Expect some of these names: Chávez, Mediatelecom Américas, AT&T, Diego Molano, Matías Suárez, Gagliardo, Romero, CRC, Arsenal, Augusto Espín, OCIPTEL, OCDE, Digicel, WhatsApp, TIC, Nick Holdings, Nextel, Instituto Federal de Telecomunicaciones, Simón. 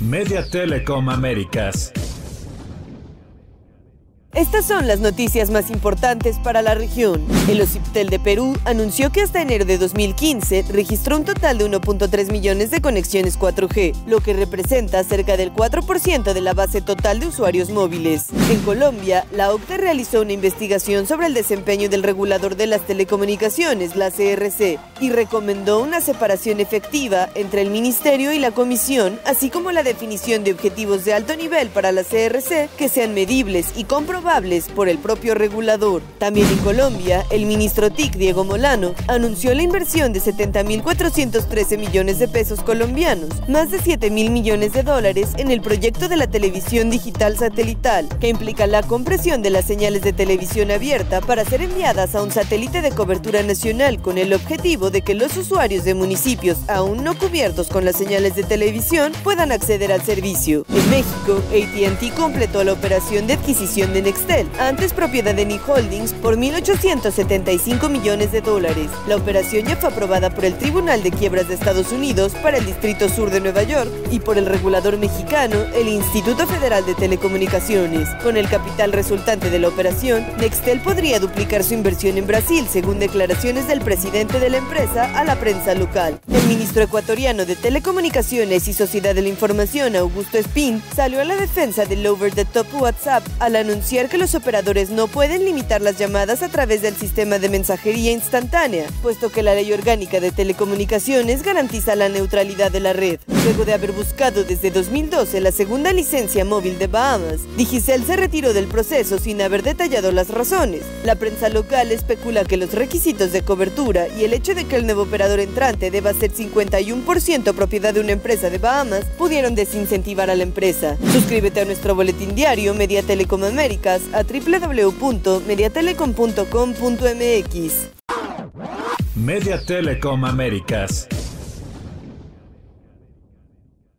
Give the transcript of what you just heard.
Mediatelecom Américas. Estas son las noticias más importantes para la región. El OCIPTEL de Perú anunció que hasta enero de 2015 registró un total de 1.3 millones de conexiones 4G, lo que representa cerca del 4% de la base total de usuarios móviles. En Colombia, la OCDE realizó una investigación sobre el desempeño del regulador de las telecomunicaciones, la CRC, y recomendó una separación efectiva entre el Ministerio y la Comisión, así como la definición de objetivos de alto nivel para la CRC que sean medibles y comprobables por el propio regulador. También en Colombia, el ministro TIC, Diego Molano, anunció la inversión de 70.413 millones de pesos colombianos, más de 7.000 millones de dólares, en el proyecto de la televisión digital satelital, que implica la compresión de las señales de televisión abierta para ser enviadas a un satélite de cobertura nacional, con el objetivo de que los usuarios de municipios aún no cubiertos con las señales de televisión puedan acceder al servicio. En México, AT&T completó la operación de adquisición de Nextel, antes propiedad de Nick Holdings, por $1.875 millones. La operación ya fue aprobada por el Tribunal de Quiebras de Estados Unidos para el Distrito Sur de Nueva York y por el regulador mexicano, el Instituto Federal de Telecomunicaciones. Con el capital resultante de la operación, Nextel podría duplicar su inversión en Brasil, según declaraciones del presidente de la empresa a la prensa local. El ministro ecuatoriano de Telecomunicaciones y Sociedad de la Información, Augusto Espín, salió a la defensa del over-the-top WhatsApp al anunciar que los operadores no pueden limitar las llamadas a través del sistema de mensajería instantánea, puesto que la Ley Orgánica de Telecomunicaciones garantiza la neutralidad de la red. Luego de haber buscado desde 2012 la segunda licencia móvil de Bahamas, Digicel se retiró del proceso sin haber detallado las razones. La prensa local especula que los requisitos de cobertura y el hecho de que el nuevo operador entrante deba ser 51% propiedad de una empresa de Bahamas pudieron desincentivar a la empresa. Suscríbete a nuestro boletín diario Mediatelecom Américas a www.mediatelecom.com.mx. Mediatelecom Américas.